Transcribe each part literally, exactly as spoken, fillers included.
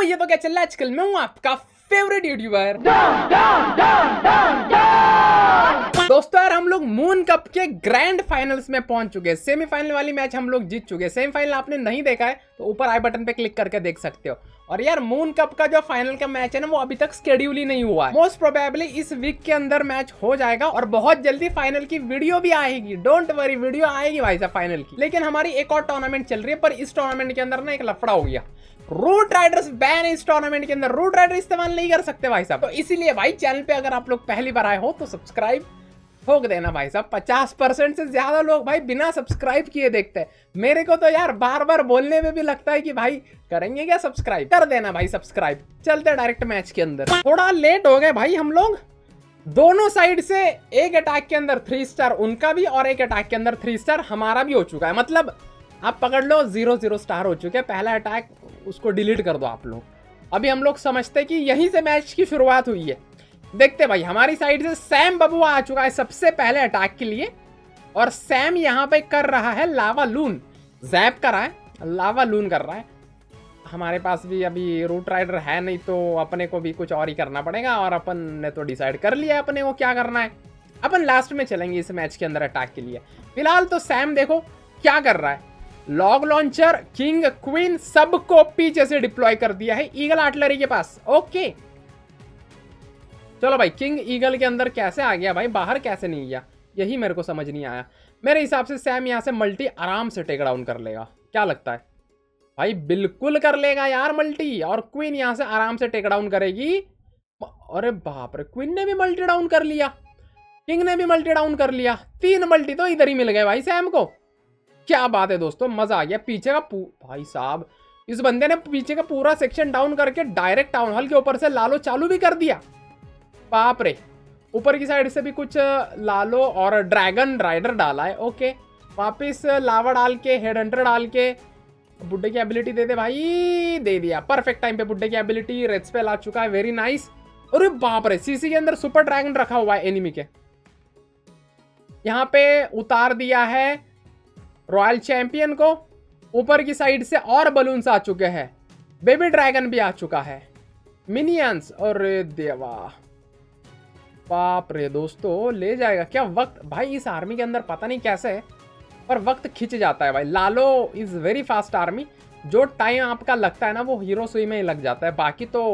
भैया तो क्या चल रहा है आजकल। मैं हूँ आपका फेवरेट यूट्यूबर दोस्तों। यार हम लोग मून कप के ग्रैंड फाइनल्स में पहुंच चुके हैं। सेमीफाइनल वाली मैच हम लोग जीत चुके हैं। सेमीफाइनल आपने नहीं देखा है तो ऊपर आई बटन पे क्लिक करके देख सकते हो। और यार मून कप का जो फाइनल का मैच है ना वो अभी तक शेड्यूल ही नहीं हुआ है। मोस्ट प्रोबेबली इस वीक के अंदर मैच हो जाएगा और बहुत जल्दी फाइनल की वीडियो भी आएगी। डोंट वरी, वीडियो आएगी भाई साहब फाइनल की। लेकिन हमारी एक और टूर्नामेंट चल रही है पर इस टूर्नामेंट के अंदर ना एक लफड़ा हो गया। रूट राइडर्स बैन है इस टूर्नामेंट के अंदर। रूट राइडर इस्तेमाल नहीं कर सकते भाई साहब। तो इसीलिए भाई चैनल पे अगर आप लोग पहली बार आए हो तो सब्सक्राइब ठोक देना भाई साहब। पचास परसेंट से ज्यादा लोग भाई बिना सब्सक्राइब किए देखते हैं। मेरे को तो यार बार बार बोलने में भी लगता है कि भाई करेंगे क्या सब्सक्राइब, कर देना भाई सब्सक्राइब। चलते डायरेक्ट मैच के अंदर। थोड़ा लेट हो गए भाई हम लोग। दोनों साइड से एक अटैक के अंदर थ्री स्टार उनका भी और एक अटैक के अंदर थ्री स्टार हमारा भी हो चुका है। मतलब आप पकड़ लो जीरो जीरो स्टार हो चुके हैं। पहला अटैक उसको डिलीट कर दो आप लोग। अभी हम लोग समझते हैं कि यहीं से मैच की शुरुआत हुई है। देखते भाई हमारी साइड से सैम बब्बू आ चुका है सबसे पहले अटैक के लिए। और सैम यहाँ पे कर रहा है लावालून, जैप कर रहा है, लावालून कर रहा है। हमारे पास भी अभी रूट राइडर है नहीं तो अपने को भी कुछ और ही करना पड़ेगा। और अपन ने तो डिसाइड कर लिया है अपने को क्या करना है। अपन लास्ट में चलेंगे इस मैच के अंदर अटैक के लिए। फिलहाल तो सैम देखो क्या कर रहा है। लॉग लॉन्चर, किंग, क्वीन सबको पीछे से डिप्लॉय कर दिया है ईगल आर्टिलरी के पास। ओके चलो भाई, किंग ईगल के अंदर कैसे आ गया भाई, बाहर कैसे नहीं गया, यही मेरे को समझ नहीं आया। मेरे हिसाब से सैम यहाँ से मल्टी आराम से टेक डाउन कर लेगा। क्या लगता है भाई? बिल्कुल कर लेगा यार मल्टी। और क्वीन यहाँ से आराम से टेक डाउन करेगी। अरे बाप रे, क्वीन ने भी मल्टी डाउन कर लिया, किंग ने भी मल्टी डाउन कर लिया। तीन मल्टी तो इधर ही मिल गए भाई सैम को। क्या बात है दोस्तों, मजा आ गया। पीछे का भाई साहब इस बंदे ने पीछे का पूरा सेक्शन डाउन करके डायरेक्ट टाउन हॉल के ऊपर से लालो चालू भी कर दिया। बाप रे, ऊपर की साइड से भी कुछ लालो और ड्रैगन राइडर डाला है। ओके वापस लावा डाल के, हेड हंटर डाल के बुड्ढे की एबिलिटी दे दे भाई, दे दिया। परफेक्ट टाइम पे बुड्ढे की एबिलिटी, रेड स्पेल आ चुका है, वेरी नाइस। अरे बाप रे, सीसी के अंदर सुपर ड्रैगन रखा हुआ है एनिमी के। यहाँ पे उतार दिया है रॉयल चैंपियन को। ऊपर की साइड से और बलून्स आ चुके हैं, बेबी ड्रैगन भी आ चुका है, मिनियंस। और देवा बाप रे दोस्तों, ले जाएगा क्या वक्त भाई इस आर्मी के अंदर, पता नहीं कैसे है पर वक्त खिंच जाता है भाई। Lalo is very fast army. जो टाइम आपका लगता है ना वो हीरो सुई में ही लग जाता है। बाकी तो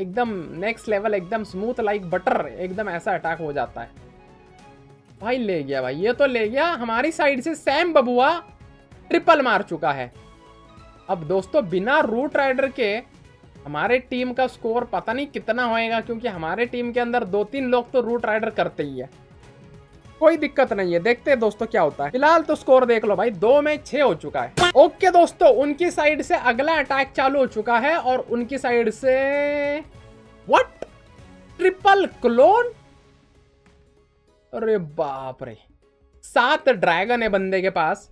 एकदम नेक्स्ट लेवल, एकदम स्मूथ लाइक बटर, एकदम ऐसा अटैक हो जाता है भाई। ले गया भाई, ये तो ले गया। हमारी साइड से सैम बबुआ ट्रिपल मार चुका है। अब दोस्तों बिना रूट राइडर के हमारे टीम का स्कोर पता नहीं कितना होएगा, क्योंकि हमारे टीम के अंदर दो तीन लोग तो रूट राइडर करते ही है। कोई दिक्कत नहीं है, देखते हैं दोस्तों क्या होता है। फिलहाल तो स्कोर देख लो भाई, दो में छः हो चुका है। ओके दोस्तों, उनकी साइड से अगला अटैक चालू हो चुका है और उनकी साइड से व्हाट ट्रिपल क्लोन। अरे बाप रे, सात ड्रैगन है बंदे के पास,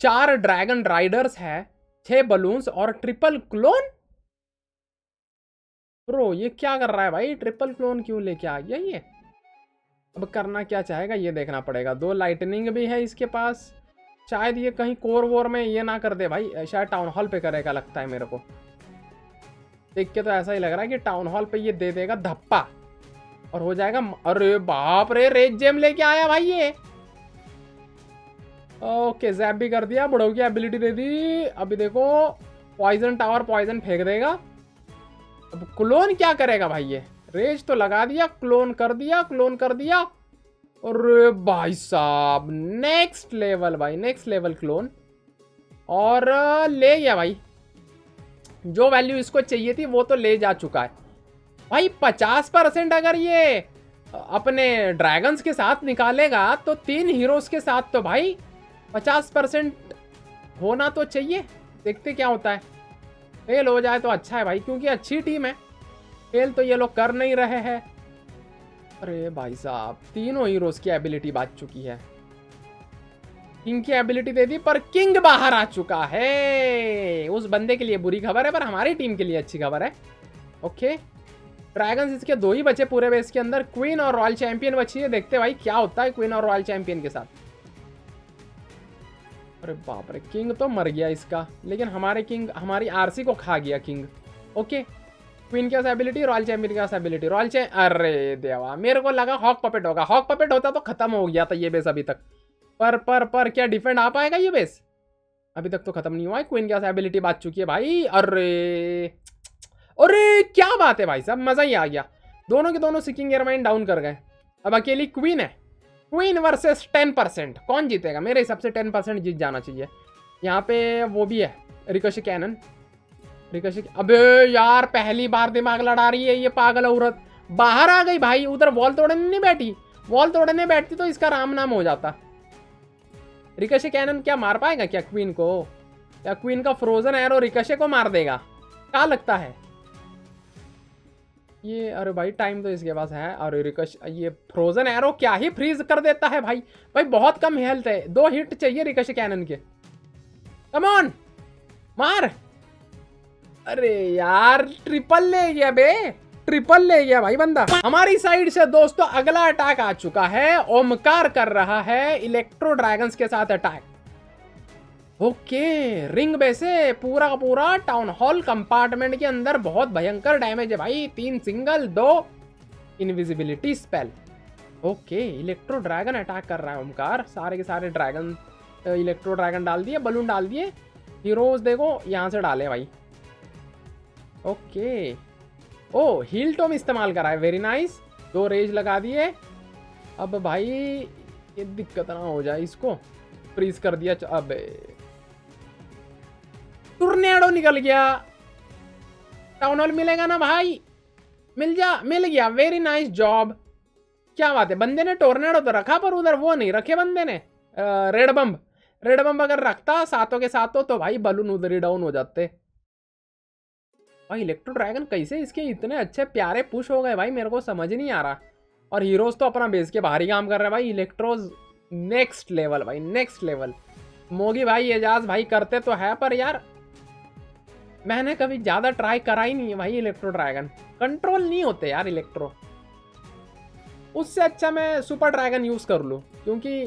चार ड्रैगन राइडर्स है, छह बलून्स और ट्रिपल क्लोन। ब्रो ये क्या कर रहा है भाई, ट्रिपल क्लोन क्यों लेके आ गया ये? अब करना क्या चाहेगा ये देखना पड़ेगा। दो लाइटनिंग भी है इसके पास। शायद ये कहीं कोर वोर में ये ना कर दे भाई, शायद टाउन हॉल पे करेगा लगता है मेरे को। देख के तो ऐसा ही लग रहा है कि टाउन हॉल पे ये दे देगा धप्पा और हो जाएगा। अरे बाप रे, रेड जेम लेके आया भाई ये। ओके जैप भी कर दिया, बुढ़ो की एबिलिटी दे दी। अभी देखो पॉइजन टावर, पॉइजन फेंक देगा। अब क्लोन क्या करेगा भाई ये? रेज तो लगा दिया, क्लोन कर दिया, क्लोन कर दिया। अरे भाई साहब नेक्स्ट लेवल भाई, नेक्स्ट लेवल क्लोन। और ले गया भाई, जो वैल्यू इसको चाहिए थी वो तो ले जा चुका है भाई। पचास परसेंट अगर ये अपने ड्रैगन्स के साथ निकालेगा तो तीन हीरोज के साथ तो भाई पचास परसेंट होना तो चाहिए। देखते क्या होता है, फेल हो जाए तो अच्छा है भाई, क्योंकि अच्छी टीम है। फेल तो ये लोग कर नहीं रहे हैं। अरे भाई साहब तीनों हीरोज की एबिलिटी बच चुकी है। किंग की एबिलिटी दे दी पर किंग बाहर आ चुका है। उस बंदे के लिए बुरी खबर है पर हमारी टीम के लिए अच्छी खबर है। ओके ड्रैगन्स इसके दो ही बचे पूरे बेस के अंदर, क्वीन और रॉयल चैंपियन बची है। देखते भाई क्या होता है क्वीन और रॉयल चैंपियन के साथ। अरे बाप रे, किंग तो मर गया इसका, लेकिन हमारे किंग, हमारी आरसी को खा गया किंग। ओके, क्वीन के एबिलिटी, रॉयल चैंपियन के एबिलिटी, रॉयल चैम अरे देवा, मेरे को लगा हॉक पपेट होगा। हॉक पपेट होता तो खत्म हो गया था ये बेस अभी तक। पर पर पर क्या डिफेंड आ पाएगा ये बेस? अभी तक तो खत्म नहीं हुआ है। क्वीन के एबिलिटी बात चुकी है भाई। अरे अरे क्या बात है भाई साहब, मज़ा ही आ गया। दोनों के दोनों सिकिंग एयरमाइन डाउन कर गए। अब अकेली क्वीन है। क्वीन वर्सेस टेन परसेंट, कौन जीतेगा? मेरे हिसाब से टेन परसेंट जीत जाना चाहिए। यहाँ पे वो भी है रिकोशी कैनन, रिकोशी। अबे यार पहली बार दिमाग लड़ा रही है ये पागल औरत। बाहर आ गई भाई, उधर वॉल तोड़ने नहीं बैठी। वॉल तोड़ने बैठती तो इसका राम नाम हो जाता। रिकोशी कैनन क्या मार पाएगा क्या क्वीन को? या क्वीन का फ्रोजन एरो रिकोशी को मार देगा? क्या लगता है ये? अरे भाई टाइम तो इसके पास है। और रिकोश ये फ्रोजन एरो क्या ही फ्रीज कर देता है भाई। भाई बहुत कम हेल्थ है, दो हिट चाहिए रिकोशी कैनन के। कम ऑन मार। अरे यार ट्रिपल ले गया बे, ट्रिपल ले गया भाई बंदा हमारी साइड से। दोस्तों अगला अटैक आ चुका है। ओमकार कर रहा है इलेक्ट्रो ड्रैगन्स के साथ अटैक। ओके रिंग बेसे पूरा का पूरा टाउन हॉल कंपार्टमेंट के अंदर बहुत भयंकर डैमेज है भाई। तीन सिंगल, दो invisibility spell. Okay electro dragon attack कर रहा है ओमकार। सारे के सारे ड्रैगन इलेक्ट्रो ड्रैगन डाल दिए, बलून डाल दिए, हीरोज देखो यहाँ से डाले भाई। ओके ओ हील टॉम इस्तेमाल करा है, वेरी नाइस। दो रेज लगा दिए। अब भाई ये दिक्कत ना हो जाए, इसको फ्रीज कर दिया। अब टूर्नेडो निकल गया। टाउन हॉल मिलेगा ना भाई? मिल जा, मिल गया, वेरी नाइस जॉब। क्या बात है, बंदे ने टोर्नेडो तो रखा पर उधर वो नहीं रखे बंदे ने। रेड बम, रेड बम अगर रखता सातों के सातों तो भाई बलून उधर ही डाउन हो जाते भाई। इलेक्ट्रो ड्रैगन कैसे इसके इतने अच्छे प्यारे पुश हो गए भाई, मेरे को समझ नहीं आ रहा। और हीरोज तो अपना बेस के बाहर ही काम कर रहे हैं भाई। इलेक्ट्रोज नेक्स्ट लेवल भाई, नेक्स्ट लेवल। मोगी भाई, एजाज भाई करते तो है पर यार मैंने कभी ज़्यादा ट्राई करा ही नहीं है भाई। इलेक्ट्रो ड्रैगन कंट्रोल नहीं होते यार इलेक्ट्रो। उससे अच्छा मैं सुपर ड्रैगन यूज़ कर लूँ क्योंकि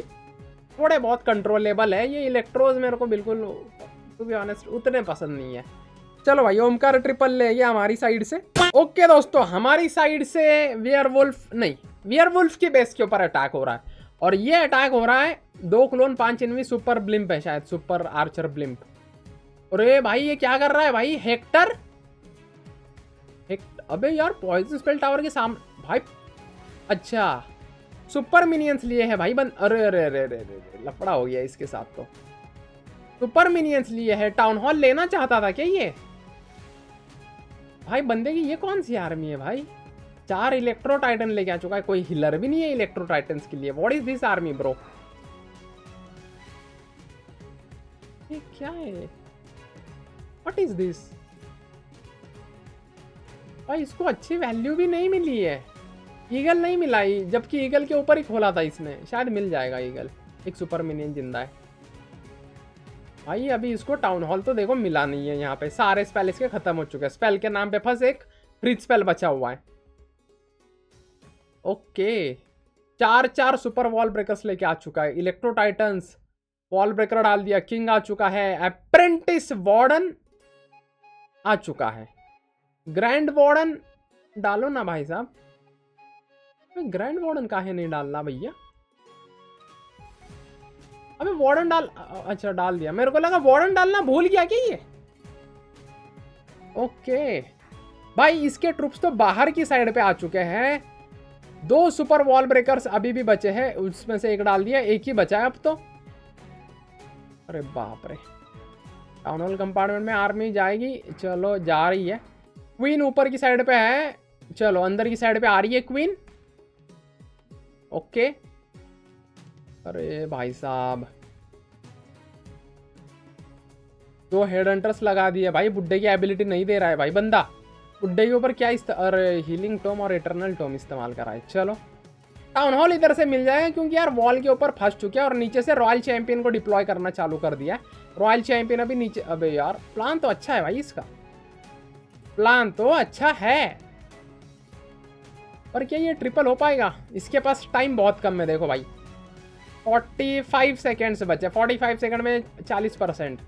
थोड़े बहुत कंट्रोलेबल है। ये इलेक्ट्रोज मेरे को बिल्कुल टू बी ऑनेस्ट उतने पसंद नहीं है। चलो भाई ओमकार ट्रिपल ले गया हमारी साइड से। ओके दोस्तों हमारी साइड से वियरवुल्फ नहीं, वियरवुल्फ की बेस के ऊपर अटैक हो रहा है। और ये अटैक हो रहा है दो क्लोन पांच इनवी सुपर ब्लिम्प है शायद, सुपर आर्चर ब्लिम्प। अरे भाई ये क्या कर रहा है भाई हेक्टर? हेक्ट... अबे यार पॉइजन स्पेल टावर के सामने भाई। अच्छा सुपर मिनियंस लिए हैं भाई बन। अरे अरे अरे अरे अरे लफड़ा हो गया इसके साथ तो। सुपर मिनियंस लिए है। टाउन हॉल लेना चाहता था क्या ये भाई? बंदे की ये कौन सी आर्मी है भाई? चार इलेक्ट्रो टाइटन लेके आ चुका है, कोई हिलर भी नहीं है इलेक्ट्रो टाइटन के लिए। What is this army bro? ये क्या है? व्हाट इज दिस भाई? इसको अच्छी वैल्यू भी नहीं मिली है। ईगल नहीं मिला, जबकि ईगल के ऊपर ही खोला था इसने, शायद मिल जाएगा ईगल। एक सुपर मिनियन जिंदा है भाई। अभी इसको टाउन हॉल तो देखो मिला नहीं है। यहाँ पे सारे स्पेल इसके खत्म हो चुके हैं। स्पेल के नाम पे फंस एक फ्रिज स्पेल बचा हुआ है। ओके चार चार सुपर वॉल ब्रेकर्स लेके आ चुका है। इलेक्ट्रो टाइटन्स, वॉल ब्रेकर डाल दिया, किंग आ चुका है, अप्रेंटिस वार्डन आ चुका है। ग्रैंड वार्डन डालो ना भाई साहब। ग्रैंड वार्डन काहे नहीं डालना भैया? अबे वार्डन डाल। अच्छा डाल दिया, मेरे को लगा वार्डन डालना भूल गया क्या ये? ओके भाई इसके ट्रूप्स तो बाहर की साइड पे आ चुके हैं। दो सुपर वॉल ब्रेकर्स अभी भी बचे हैं, उसमें से एक डाल दिया, एक ही बचा है अब तो। अरे बाप रे, टाउन हॉल कंपार्टमेंट में आर्मी जाएगी। चलो जा रही है। क्वीन ऊपर की साइड पे है, चलो अंदर की साइड पे आ रही है क्वीन। ओके अरे भाई साहब दो हेड हंटर्स लगा दिए भाई। बुड्ढे की एबिलिटी नहीं दे रहा है भाई बंदा। बुड्ढे के ऊपर क्या इस्ते... अरे हीलिंग टॉम और इटरनल टॉम इस्तेमाल कराए। चलो टाउन हॉल इधर से मिल जाएगा क्योंकि यार वॉल के ऊपर फंस चुके हैं। और नीचे से रॉयल चैंपियन को डिप्लॉय करना चालू कर दिया। रॉयल चैंपियन अभी नीचे। अबे यार प्लान तो अच्छा है भाई, इसका प्लान तो अच्छा है पर क्या ये ट्रिपल हो पाएगा? इसके पास टाइम बहुत कम है। देखो भाई फोर्टी फाइव सेकेंड से बचे, फोर्टी फाइव सेकेंड में चालीस परसेंट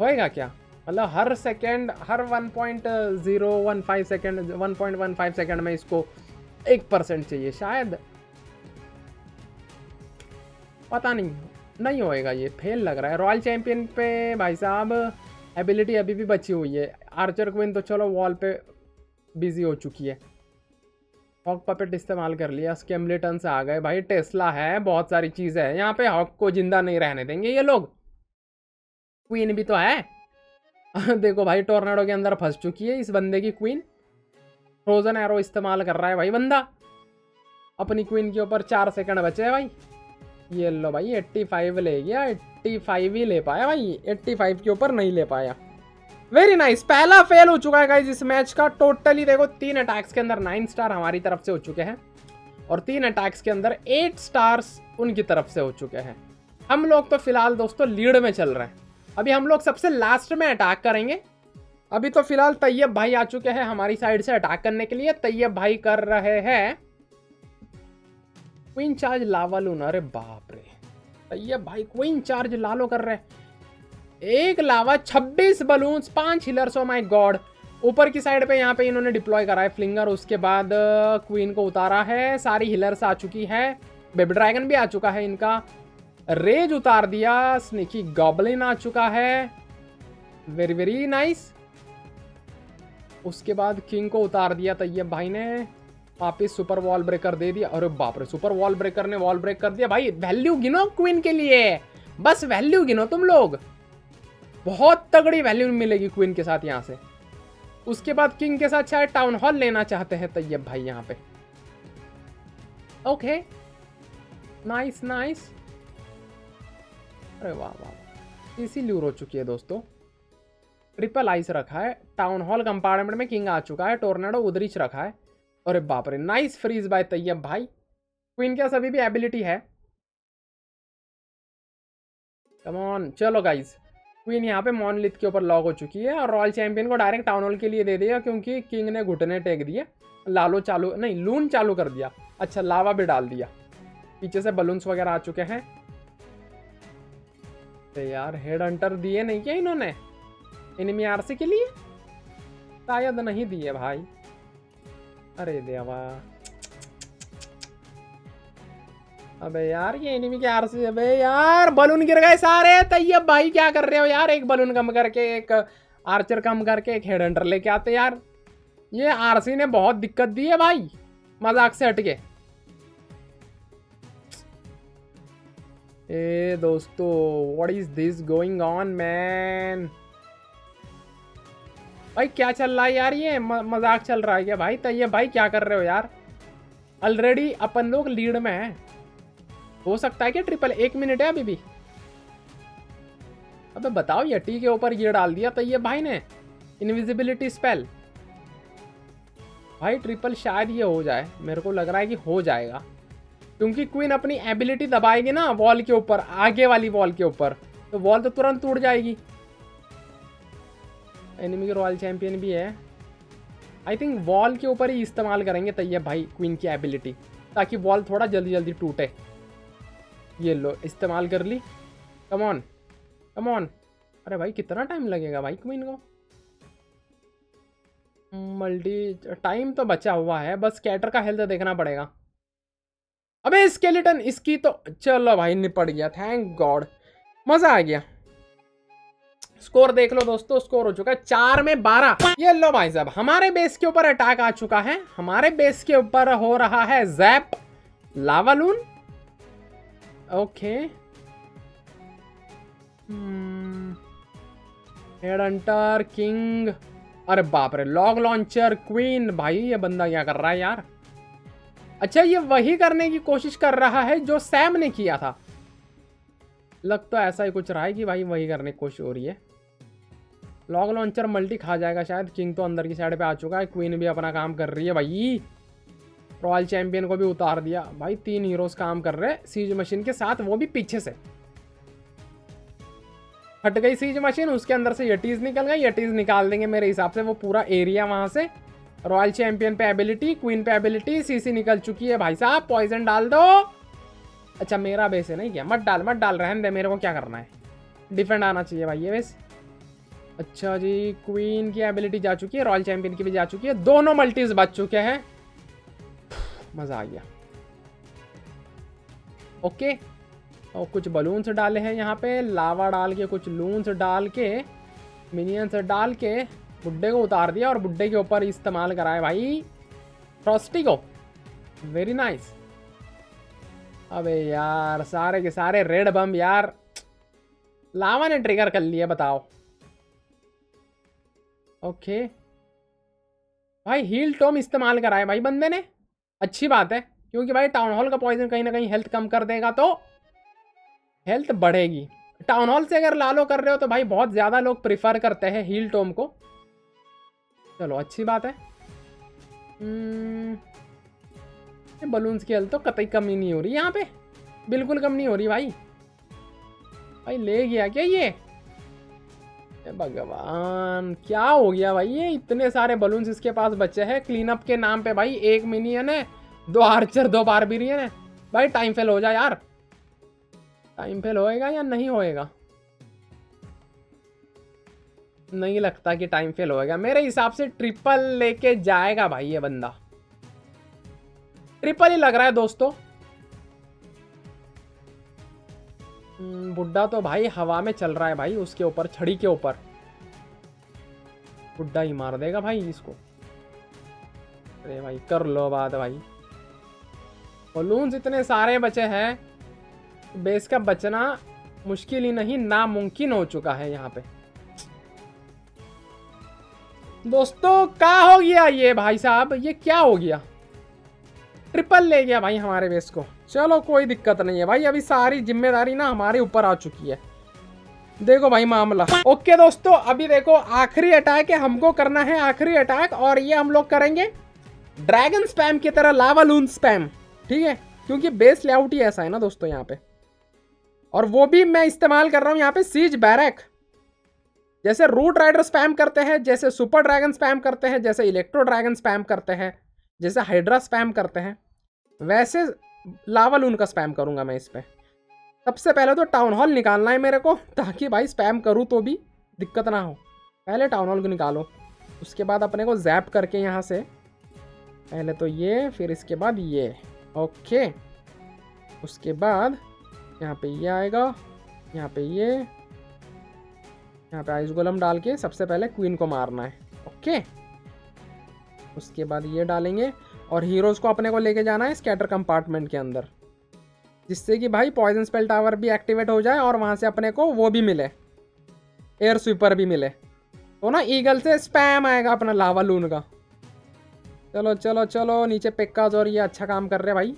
होएगा क्या? मतलब हर सेकेंड हर one point zero one five second one point one five second में इसको एक परसेंट चाहिए शायद, पता नहीं नहीं होएगा, ये फेल लग रहा है। रॉयल चैंपियन पे भाई साहब एबिलिटी अभी भी बची हुई है। आर्चर क्वीन तो चलो वॉल पे बिजी हो चुकी है, हॉक पपेट इस्तेमाल कर लिया, स्केमलेटन से आ गए भाई, टेस्ला है, बहुत सारी चीज़ें हैं यहाँ पे। हॉक को जिंदा नहीं रहने देंगे ये लोग, क्वीन भी तो है। देखो भाई टोर्नाडो के अंदर फंस चुकी है इस बंदे की क्वीन, फ्रोजन एरो इस्तेमाल कर रहा है भाई बंदा अपनी क्वीन के ऊपर। चार सेकंड बचे हैं भाई, ये लो भाई पचासी ले गया, पचासी ही ले पाया भाई, पचासी के ऊपर नहीं ले पाया। Very nice nice. पहला फेल हो चुका है गाइस इस मैच का टोटली। देखो तीन अटैक्स के अंदर नाइन स्टार हमारी तरफ से हो चुके हैं और तीन अटैक्स के अंदर एट स्टार्स उनकी तरफ से हो चुके हैं। हम लोग तो फिलहाल दोस्तों लीड में चल रहे हैं, अभी हम लोग सबसे लास्ट में अटैक करेंगे। अभी तो फिलहाल तैयब भाई आ चुके हैं हमारी साइड से अटैक करने के लिए। तैयब भाई कर रहे हैं क्वीन चार्ज लावालून, अरे बाप रे तैयब भाई क्वीन चार्ज लालो कर रहे। एक लावा, छब्बीस बलून्स, पांच हिलर्स, ओ माय गॉड। ऊपर की साइड पे यहाँ पे इन्होंने डिप्लॉय करा है फ्लिंगर, उसके बाद क्वीन को उतारा है, सारी हिलर्स आ चुकी है, बेबी ड्रैगन भी आ चुका है, इनका रेज उतार दिया, स्निकी गॉबलिन आ चुका है, वेरी वेरी नाइस। उसके बाद किंग को उतार दिया तैयब भाई ने, वापिस सुपर वॉल ब्रेकर दे दिया, अरे बाप रे सुपर वॉल ब्रेकर ने वॉल ब्रेक कर दिया भाई। वैल्यू गिनो क्वीन के लिए, बस वैल्यू गिनो तुम लोग, बहुत तगड़ी वैल्यू मिलेगी क्वीन के साथ यहाँ से। उसके बाद किंग के साथ शायद टाउन हॉल लेना चाहते हैं तैयब भाई यहाँ पे, ओके नाइस नाइस। अरे वाह वाह, इसी लूर हो चुकी है दोस्तों, ट्रिपल आइस रखा है, टाउन हॉल कंपार्टमेंट में किंग आ चुका है, टोर्नाडो उदरिच रखा है, अरे बाप रे नाइस फ्रीज बाय तैयब भाई। क्वीन के सभी भी एबिलिटी है, कम ऑन चलो गाइस। क्वीन यहाँ पे मॉनलिथ के ऊपर लॉक हो चुकी है और रॉयल चैंपियन को डायरेक्ट टाउन हॉल के लिए दे दिया क्योंकि किंग ने घुटने टेक दिए, लालो चालू नहीं लून चालू कर दिया, अच्छा लावा भी डाल दिया, पीछे से बलून्स वगैरह आ चुके हैं। यार हेड हंटर दिए नहीं क्या इन्होंने एनिमी आरसी के लिए, शायद नहीं दिए भाई, अरे देवा अबे यार ये एनिमी के आरसी, अबे यार बलून गिर गए सारे। तैयब भाई क्या कर रहे हो यार, एक बलून कम करके एक आर्चर कम करके एक हेड हंटर लेके आते यार, ये आरसी ने बहुत दिक्कत दी है भाई मजाक से हटके। ए दोस्तों what is this going on man, भाई क्या चल रहा है यार, ये मजाक चल रहा है क्या भाई। तो ये भाई क्या कर रहे हो यार, ऑलरेडी अपन लोग लीड में हैं, हो सकता है कि ट्रिपल एक मिनट है अभी भी। अबे बताओ ये टी के ऊपर ये डाल दिया तो ये भाई ने इनविजिबिलिटी स्पेल, भाई ट्रिपल शायद ये हो जाए, मेरे को लग रहा है कि हो जाएगा क्योंकि क्वीन अपनी एबिलिटी दबाएगी ना वॉल के ऊपर, आगे वाली वॉल के ऊपर, तो वॉल तो तुरंत टूट जाएगी। एनिमी के रॉयल चैंपियन भी है, आई थिंक वॉल के ऊपर ही इस्तेमाल करेंगे तैयब भाई क्वीन की एबिलिटी ताकि वॉल थोड़ा जल्दी जल्दी टूटे। ये लो इस्तेमाल कर ली, कम ऑन कम ऑन, अरे भाई कितना टाइम लगेगा भाई क्वीन को, मल्टी टाइम तो बचा हुआ है, बस कैटर का हेल्थ देखना पड़ेगा। अबे स्केलेटन इसकी तो, चलो भाई निपट गया, थैंक गॉड मजा आ गया। स्कोर देख लो दोस्तों, स्कोर हो चुका है चार में बारह। ये लो भाई साहब हमारे बेस के ऊपर अटैक आ चुका है, हमारे बेस के ऊपर हो रहा है zap lavaloon, okay head hunter king, अरे बाप रे लॉग लॉन्चर क्वीन, भाई ये बंदा क्या कर रहा है यार। अच्छा ये वही करने की कोशिश कर रहा है जो सैम ने किया था, लग तो ऐसा ही कुछ रहा है कि भाई वही करने की कोशिश हो रही है। लॉग लॉन्चर मल्टी खा जाएगा शायद, किंग तो अंदर की साइड पे आ चुका है, क्वीन भी अपना काम कर रही है भाई, रॉयल चैंपियन को भी उतार दिया भाई, तीन हीरोज काम कर रहे हैं सीज मशीन के साथ, वो भी पीछे से हट गई सीज मशीन, उसके अंदर से यटीज निकल गई, यटीज निकाल देंगे मेरे हिसाब से वो पूरा एरिया वहाँ से। रॉयल चैंपियन पे एबिलिटी, क्वीन पे एबिलिटी, सीसी निकल चुकी है भाई साहब, पॉइजन डाल दो। अच्छा मेरा बेस है नहीं क्या, मत डाल मत डाल, रहने दे मेरे को क्या करना है, डिफेंड आना चाहिए भाई ये बेस, अच्छा जी, क्वीन की एबिलिटी जा चुकी है, रॉयल चैंपियन की भी जा चुकी है, दोनों मल्टीज बच चुके हैं। मज़ा आ गया। ओके, और कुछ बलून्स डाले हैं यहाँ पे, लावा डाल के, कुछ लून्स डाल के, मिनियंस डाल के बुड्ढे को उतार दिया और बुड्ढे के ऊपर इस्तेमाल कराए भाई फ्रॉस्टी को। Very nice. अबे यार, सारे के सारे रेड बम यार लावा ने ट्रिगर कर लिया, बताओ। ओके भाई, हील टॉम इस्तेमाल कराए भाई बंदे ने, अच्छी बात है, क्योंकि भाई टाउन हॉल का पॉइजन कहीं ना कहीं हेल्थ कम कर देगा तो हेल्थ बढ़ेगी। टाउन हॉल से अगर लालो कर रहे हो तो भाई बहुत ज़्यादा लोग प्रिफर करते हैं हील टॉम को। चलो अच्छी बात है। बलून्स की हेल्थ तो कतई कम ही नहीं हो रही यहाँ पे, बिल्कुल कम नहीं हो रही भाई। भाई ले गया क्या ये? भगवान, क्या हो गया भाई? ये इतने सारे बलून्स इसके पास बचे हैं क्लीन अप के नाम पे भाई। एक मिनियन है, दो आर्चर, दो बारबेरियन है। भाई टाइम फेल हो जाए यार, टाइम फेल होएगा या नहीं होएगा? नहीं लगता कि टाइम फेल होएगा। मेरे हिसाब से ट्रिपल लेके जाएगा भाई ये बंदा, ट्रिपल ही लग रहा है दोस्तों। बुड्ढा तो भाई हवा में चल रहा है भाई, उसके ऊपर छड़ी के ऊपर बुड्ढा ही मार देगा भाई इसको। अरे भाई कर लो बात भाई। बलून्स इतने सारे बचे हैं, बेस का बचना मुश्किल ही नहीं नामुमकिन हो चुका है यहाँ पे दोस्तों। क्या हो गया ये भाई साहब? ये क्या हो गया? ट्रिपल ले गया भाई हमारे बेस को। चलो कोई दिक्कत नहीं है भाई, अभी सारी जिम्मेदारी ना हमारे ऊपर आ चुकी है। देखो भाई मामला। ओके दोस्तों, अभी देखो आखिरी अटैक है, हमको करना है आखिरी अटैक, और ये हम लोग करेंगे ड्रैगन स्पैम की तरह लावालून स्पैम, ठीक है, क्योंकि बेस लेआउट ही ऐसा है ना दोस्तों यहाँ पे। और वो भी मैं इस्तेमाल कर रहा हूँ यहाँ पे सीज बैरक, जैसे रूट राइडर स्पैम करते हैं, जैसे सुपर ड्रैगन स्पैम करते हैं, जैसे इलेक्ट्रो ड्रैगन स्पैम करते हैं, जैसे हाइड्रा स्पैम करते हैं, वैसे लावालून का स्पैम करूँगा मैं इस पर। सबसे पहले तो टाउन हॉल निकालना है मेरे को, ताकि भाई स्पैम करूँ तो भी दिक्कत ना हो। पहले टाउन हॉल को निकालो, उसके बाद अपने को जैप करके यहाँ से, पहले तो ये, फिर इसके बाद ये। ओके, उसके बाद यहाँ पे ये आएगा, यहाँ पे ये, यहाँ पे आइस गोलम डाल के सबसे पहले क्वीन को मारना है। ओके, उसके बाद ये डालेंगे और हीरोज़ को अपने को लेके जाना है स्कैटर कंपार्टमेंट के अंदर, जिससे कि भाई पॉइजन स्पेल टावर भी एक्टिवेट हो जाए और वहाँ से अपने को वो भी मिले, एयर स्वीपर भी मिले, तो ना ईगल से स्पैम आएगा अपना लावालून का। चलो चलो चलो, नीचे पेक्काज और ये अच्छा काम कर रहे हैं भाई।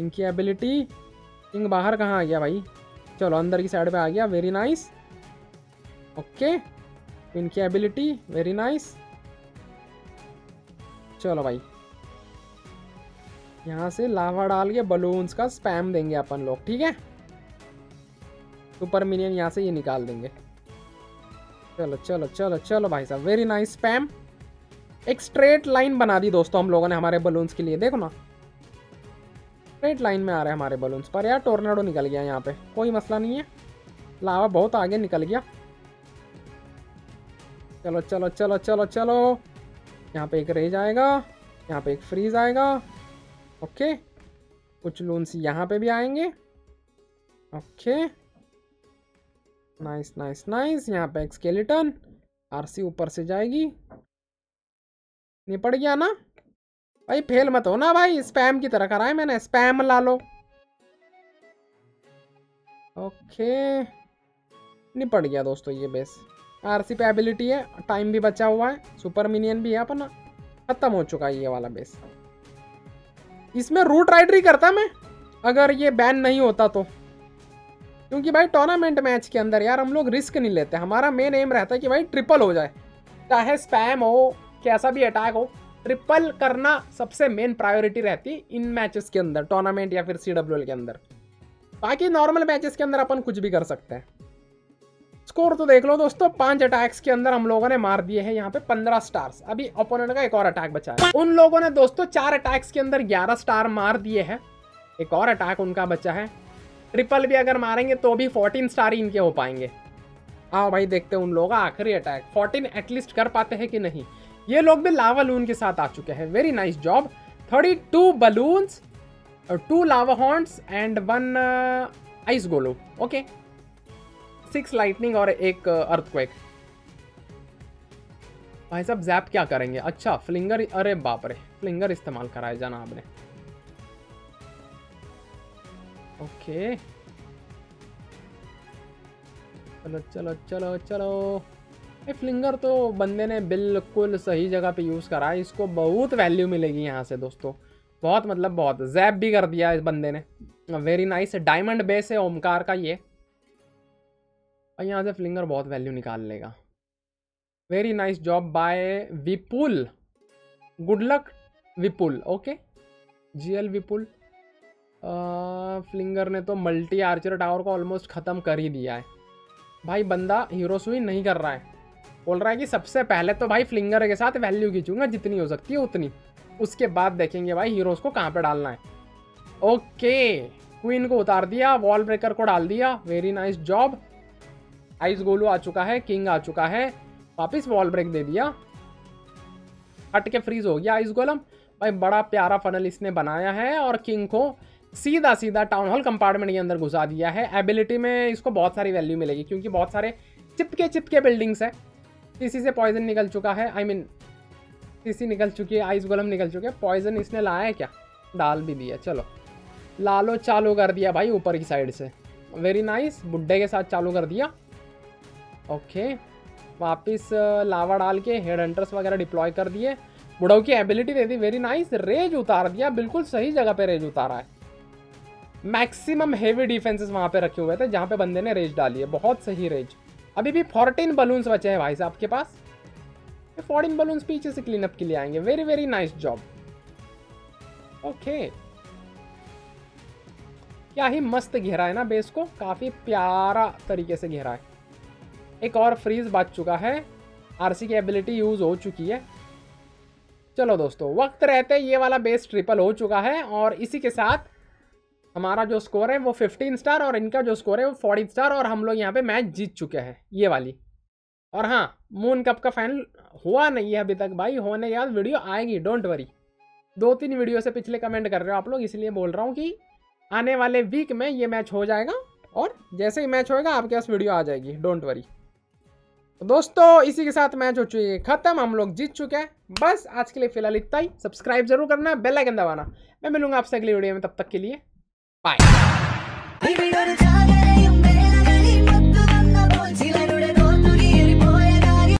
इनकी एबिलिटी इंग बाहर कहाँ आ गया भाई? चलो अंदर की साइड पे आ गया, वेरी नाइस। ओके, इनकी एबिलिटी वेरी नाइस। चलो भाई, यहाँ से लावा डाल के बलून्स का स्पैम देंगे अपन लोग, ठीक है। सुपर मिनियन यहाँ से ये निकाल देंगे। चलो चलो चलो चलो भाई साहब, वेरी नाइस स्पैम। एक स्ट्रेट लाइन बना दी दोस्तों हम लोगों ने हमारे बलून्स के लिए, देखो ना स्ट्रेट लाइन में आ रहे हैं हमारे बलून्स। पर यार टोर्नाडो निकल गया यहाँ पे, कोई मसला नहीं है, लावा बहुत आगे निकल गया। चलो चलो चलो चलो चलो, यहाँ पे एक रेज आएगा, यहाँ पे एक फ्रीज आएगा। ओके, कुछ लून्स यहाँ पे भी आएंगे। Okay, nice nice nice. यहाँ पे एक स्केलेटन आरसी ऊपर से जाएगी, निपट गया ना भाई, फेल मत हो ना भाई, स्पैम की तरह कराए मैंने, स्पैम ला लो। ओके, निपट गया दोस्तों ये बेस। आरसी पे एबिलिटी है, टाइम भी बचा हुआ है, सुपर मिनियन भी है अपना, खत्म हो चुका है ये वाला बेस। इसमें रूट राइडर ही करता मैं अगर ये बैन नहीं होता तो, क्योंकि भाई टूर्नामेंट मैच के अंदर यार हम लोग रिस्क नहीं लेते, हमारा मेन एम रहता है कि भाई ट्रिपल हो जाए, चाहे स्पैम हो कैसा भी अटैक हो, ट्रिपल करना सबसे मेन प्रायोरिटी रहती है इन मैचेस के अंदर, टूर्नामेंट या फिर सी डब्ल्यू एल के अंदर। बाकी नॉर्मल मैचेस के अंदर अपन कुछ भी कर सकते हैं। स्कोर तो देख लो दोस्तों, पांच अटैक्स के अंदर हम लोगों ने मार दिए हैं यहाँ पे पंद्रह स्टार्स। अभी ओपोनेंट का एक और अटैक बचा है, उन लोगों ने दोस्तों चार अटैक्स के अंदर ग्यारह स्टार मार दिए हैं, एक और अटैक उनका बचा है। ट्रिपल भी अगर मारेंगे तो भी फोर्टीन स्टार ही इनके हो पाएंगे। आओ भाई देखते हैं उन लोगों का आखिरी अटैक फोर्टीन एटलीस्ट कर पाते हैं कि नहीं। ये लोग भी लावा लून के साथ आ चुके हैं, very nice job. Thirty two balloons, two lava हॉर्न्स and one ice golem, okay. Six lightning और एक अर्थक्वेक। भाई साहब जैप क्या करेंगे? अच्छा फ्लिंगर, अरे बाप रे फ्लिंगर इस्तेमाल कराया जाना आपने, ओके। चलो चलो चलो चलो, ये फ्लिंगर तो बंदे ने बिल्कुल सही जगह पे यूज़ करा है, इसको बहुत वैल्यू मिलेगी यहाँ से दोस्तों, बहुत मतलब बहुत। जैप भी कर दिया इस बंदे ने, वेरी नाइस। डायमंड बेस है ओमकार का ये, और यहाँ से फ्लिंगर बहुत वैल्यू निकाल लेगा, very nice job by Vipul. Good luck Vipul, okay GL Vipul. आ, फ्लिंगर ने तो मल्टी आर्चर टावर को ऑलमोस्ट ख़त्म कर ही दिया है भाई। बंदा हीरो सुई नहीं कर रहा है, बोल रहा है कि सबसे पहले तो भाई फ्लिंगर के साथ वैल्यू खींचूंगा जितनी हो सकती है उतनी, उसके बाद देखेंगे भाई हीरोज़ को कहाँ पे डालना है। ओके क्वीन को उतार दिया, वॉल ब्रेकर को डाल दिया, very nice job. Ice golem आ चुका है, किंग आ चुका है, वापस वॉल ब्रेक दे दिया, हट के फ्रीज हो गया आइस गोलम। भाई बड़ा प्यारा फनल इसने बनाया है और किंग को सीधा सीधा टाउन हॉल कंपार्टमेंट के अंदर घुसा दिया है। एबिलिटी में इसको बहुत सारी वैल्यू मिलेगी क्योंकि बहुत सारे चिपके चिपके बिल्डिंग्स है। इसी से पॉइजन निकल चुका है, आई मीन सीसी निकल चुकी है, आइस गोलम निकल चुके हैं। पॉइजन इसने लाया है क्या? डाल भी दिया, चलो लालो चालू कर दिया भाई ऊपर की साइड से, वेरी नाइस। बुड्ढे के साथ चालू कर दिया, ओके। वापस लावा डाल के हेड हंटर्स वगैरह डिप्लॉय कर दिए, बुढ़ाऊ की एबिलिटी दे दी, वेरी नाइस। रेज उतार दिया, बिल्कुल सही जगह पे रेज उतारा है। मैक्सिमम हेवी डिफेंसेस वहाँ पे रखे हुए थे जहाँ पे बंदे ने रेज डाली है, बहुत सही रेज। अभी भी फोर्टीन बलून्स बचे हैं भाई साहब के पास, फोर्टीन बलून्स पीछे से क्लीन अप के लिए आएंगे, very very nice job, okay. क्या ही मस्त घेरा है ना बेस को, काफ़ी प्यारा तरीके से घेरा है। एक और फ्रीज बच चुका है, आरसी की एबिलिटी यूज़ हो चुकी है। चलो दोस्तों वक्त रहते ये वाला बेस ट्रिपल हो चुका है और इसी के साथ हमारा जो स्कोर है वो फिफ्टीन स्टार और इनका जो स्कोर है वो फोर्टीन स्टार और हम लोग यहाँ पे मैच जीत चुके हैं ये वाली। और हाँ मून कप का फाइनल हुआ नहीं है अभी तक भाई, होने के बाद वीडियो आएगी, डोंट वरी। दो तीन वीडियो से पिछले कमेंट कर रहे हो आप लोग, इसलिए बोल रहा हूँ कि आने वाले वीक में ये मैच हो जाएगा और जैसे ही मैच होएगा आपके पास वीडियो आ जाएगी, डोंट वरी। दोस्तों इसी के साथ मैच हो चुकी है खत्म, हम लोग जीत चुके हैं। बस आज के लिए फिलहाल इतना ही, सब्सक्राइब जरूर करना, बेल आइकन दबाना। मैं मिलूंगा आपसे अगली वीडियो में, तब तक के लिए बाय।